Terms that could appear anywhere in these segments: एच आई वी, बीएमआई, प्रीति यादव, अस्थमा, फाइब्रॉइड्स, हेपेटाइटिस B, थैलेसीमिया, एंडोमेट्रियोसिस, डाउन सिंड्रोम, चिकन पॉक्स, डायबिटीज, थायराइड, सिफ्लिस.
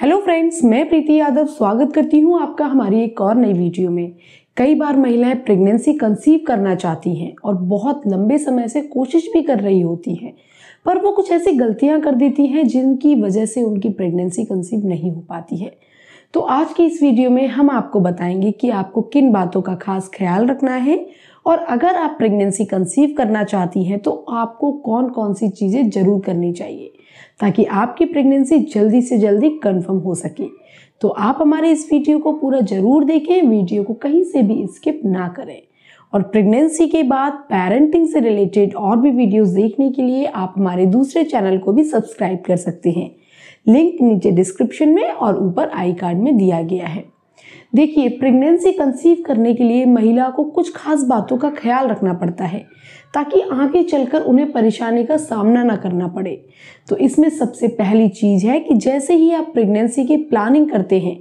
Hello friends, मैं प्रीति यादव स्वागत करती हूं आपका हमारी एक और नई वीडियो में। कई बार महिलाएं प्रेगनेंसी कंसीव करना चाहती हैं और बहुत लंबे समय से कोशिश भी कर रही होती हैं, पर वो कुछ ऐसी गलतियां कर देती हैं जिनकी वजह से उनकी प्रेगनेंसी कंसीव नहीं हो पाती है। तो आज की इस वीडियो में हम आपको बताएंगे कि आपको किन बातों का खास ख्याल रखना है और अगर आप प्रेगनेंसी कंसीव करना चाहती हैं तो आपको कौन कौन सी चीज़ें जरूर करनी चाहिए ताकि आपकी प्रेगनेंसी जल्दी से जल्दी कंफर्म हो सके। तो आप हमारे इस वीडियो को पूरा ज़रूर देखें, वीडियो को कहीं से भी स्किप ना करें। और प्रेगनेंसी के बाद पेरेंटिंग से रिलेटेड और भी वीडियोस देखने के लिए आप हमारे दूसरे चैनल को भी सब्सक्राइब कर सकते हैं। लिंक नीचे डिस्क्रिप्शन में और ऊपर आई कार्ड में दिया गया है। देखिए, प्रेगनेंसी कंसीव करने के लिए महिला को कुछ खास बातों का ख्याल रखना पड़ता है ताकि आगे चलकर उन्हें परेशानी का सामना ना करना पड़े। तो इसमें सबसे पहली चीज़ है कि जैसे ही आप प्रेगनेंसी की प्लानिंग करते हैं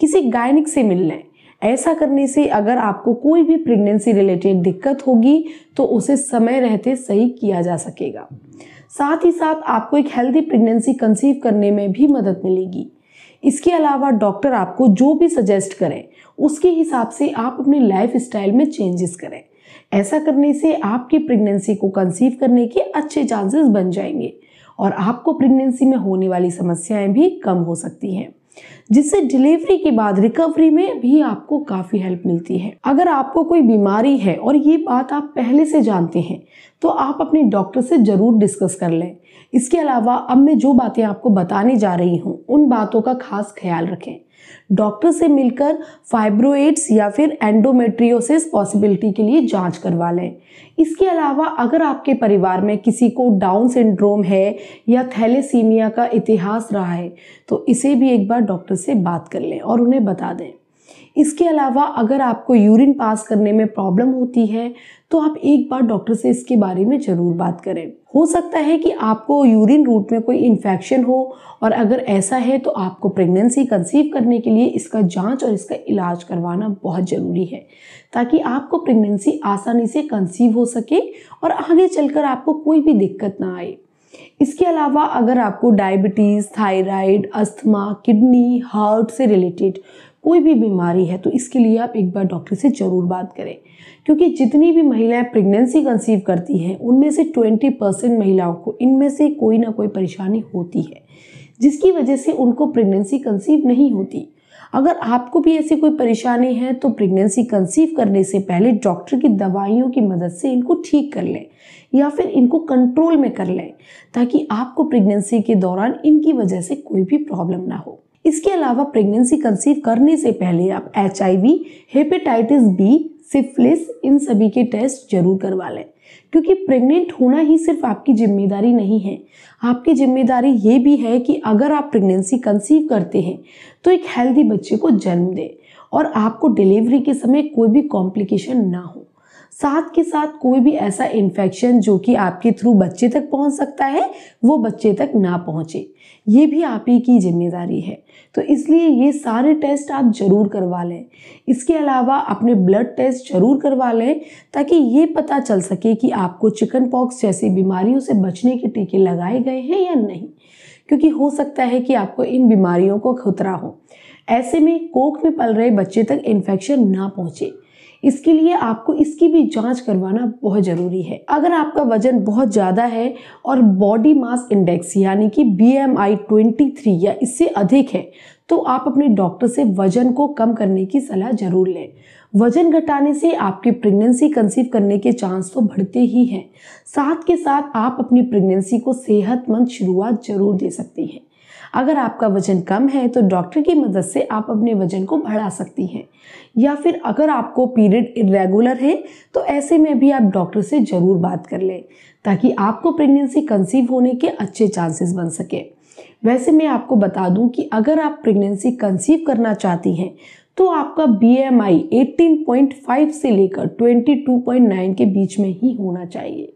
किसी गायनिक से मिल लें। ऐसा करने से अगर आपको कोई भी प्रेगनेंसी रिलेटेड दिक्कत होगी तो उसे समय रहते सही किया जा सकेगा। साथ ही साथ आपको एक हेल्दी प्रेगनेंसी कंसीव करने में भी मदद मिलेगी। इसके अलावा डॉक्टर आपको जो भी सजेस्ट करें उसके हिसाब से आप अपने लाइफस्टाइल में चेंजेस करें। ऐसा करने से आपकी प्रेगनेंसी को कंसीव करने के अच्छे चांसेस बन जाएंगे और आपको प्रेगनेंसी में होने वाली समस्याएं भी कम हो सकती हैं, जिससे डिलीवरी के बाद रिकवरी में भी आपको काफ़ी हेल्प मिलती है। अगर आपको कोई बीमारी है और ये बात आप पहले से जानते हैं तो आप अपने डॉक्टर से ज़रूर डिस्कस कर लें। इसके अलावा अब मैं जो बातें आपको बताने जा रही हूँ उन बातों का खास ख्याल रखें। डॉक्टर से मिलकर फाइब्रॉइड्स या फिर एंडोमेट्रियोसिस पॉसिबिलिटी के लिए जांच करवा लें। इसके अलावा अगर आपके परिवार में किसी को डाउन सिंड्रोम है या थैलेसीमिया का इतिहास रहा है तो इसे भी एक बार डॉक्टर से बात कर लें और उन्हें बता दें। इसके अलावा अगर आपको यूरिन पास करने में प्रॉब्लम होती है तो आप एक बार डॉक्टर से इसके बारे में ज़रूर बात करें। हो सकता है कि आपको यूरिन रूट में कोई इन्फेक्शन हो और अगर ऐसा है तो आपको प्रेगनेंसी कंसीव करने के लिए इसका जांच और इसका इलाज करवाना बहुत ज़रूरी है ताकि आपको प्रेगनेंसी आसानी से कंसीव हो सके और आगे चलकर आपको कोई भी दिक्कत ना आए। इसके अलावा अगर आपको डायबिटीज, थायराइड, अस्थमा, kidney, heart से रिलेटेड कोई भी बीमारी है तो इसके लिए आप एक बार डॉक्टर से ज़रूर बात करें, क्योंकि जितनी भी महिलाएं प्रेगनेंसी कंसीव करती हैं उनमें से 20% महिलाओं को इनमें से कोई ना कोई परेशानी होती है जिसकी वजह से उनको प्रेगनेंसी कंसीव नहीं होती। अगर आपको भी ऐसी कोई परेशानी है तो प्रेगनेंसी कंसीव करने से पहले डॉक्टर की दवाइयों की मदद से इनको ठीक कर लें या फिर इनको कंट्रोल में कर लें ताकि आपको प्रेगनेंसी के दौरान इनकी वजह से कोई भी प्रॉब्लम ना हो। इसके अलावा प्रेगनेंसी कंसीव करने से पहले आप HIV, हेपेटाइटिस B, सिफ्लिस इन सभी के टेस्ट जरूर करवा लें, क्योंकि प्रेग्नेंट होना ही सिर्फ आपकी जिम्मेदारी नहीं है। आपकी जिम्मेदारी ये भी है कि अगर आप प्रेगनेंसी कंसीव करते हैं तो एक हेल्दी बच्चे को जन्म दें और आपको डिलीवरी के समय कोई भी कॉम्प्लिकेशन ना हो। साथ के साथ कोई भी ऐसा इन्फेक्शन जो कि आपके थ्रू बच्चे तक पहुंच सकता है वो बच्चे तक ना पहुंचे, ये भी आप ही की जिम्मेदारी है। तो इसलिए ये सारे टेस्ट आप ज़रूर करवा लें। इसके अलावा अपने ब्लड टेस्ट ज़रूर करवा लें ताकि ये पता चल सके कि आपको चिकन पॉक्स जैसी बीमारियों से बचने के टीके लगाए गए हैं या नहीं, क्योंकि हो सकता है कि आपको इन बीमारियों को खतरा हो। ऐसे में कोख में पल रहे बच्चे तक इन्फेक्शन ना पहुँचे, इसके लिए आपको इसकी भी जांच करवाना बहुत ज़रूरी है। अगर आपका वजन बहुत ज़्यादा है और बॉडी मास इंडेक्स यानी कि BMI 23 या इससे अधिक है तो आप अपने डॉक्टर से वजन को कम करने की सलाह ज़रूर लें। वजन घटाने से आपकी प्रेगनेंसी कंसीव करने के चांस तो बढ़ते ही हैं, साथ के साथ आप अपनी प्रेगनेंसी को सेहतमंद शुरुआत ज़रूर दे सकती हैं। अगर आपका वजन कम है तो डॉक्टर की मदद से आप अपने वजन को बढ़ा सकती हैं, या फिर अगर आपको पीरियड इरेगुलर है तो ऐसे में भी आप डॉक्टर से ज़रूर बात कर लें ताकि आपको प्रेगनेंसी कंसीव होने के अच्छे चांसेस बन सके। वैसे मैं आपको बता दूं कि अगर आप प्रेगनेंसी कंसीव करना चाहती हैं तो आपका BMI 18.5 से लेकर 22.9 के बीच में ही होना चाहिए।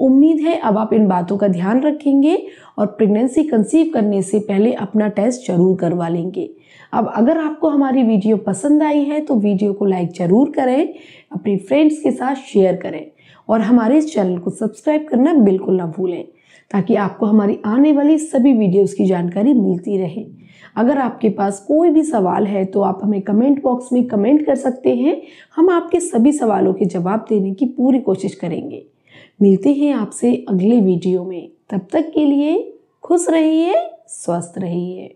उम्मीद है अब आप इन बातों का ध्यान रखेंगे और प्रेगनेंसी कंसीव करने से पहले अपना टेस्ट जरूर करवा लेंगे। अब अगर आपको हमारी वीडियो पसंद आई है तो वीडियो को लाइक ज़रूर करें, अपने फ्रेंड्स के साथ शेयर करें और हमारे इस चैनल को सब्सक्राइब करना बिल्कुल ना भूलें। ताकि आपको हमारी आने वाली सभी वीडियोस की जानकारी मिलती रहे। अगर आपके पास कोई भी सवाल है तो आप हमें कमेंट बॉक्स में कमेंट कर सकते हैं। हम आपके सभी सवालों के जवाब देने की पूरी कोशिश करेंगे। मिलते हैं आपसे अगले वीडियो में, तब तक के लिए खुश रहिए, स्वस्थ रहिए।